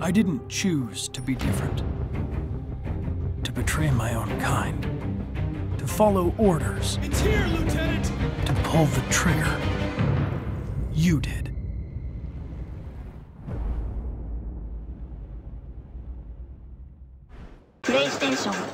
I didn't choose to be different, to betray my own kind, to follow orders. It's here, Lieutenant! To pull the trigger. You did. PlayStation.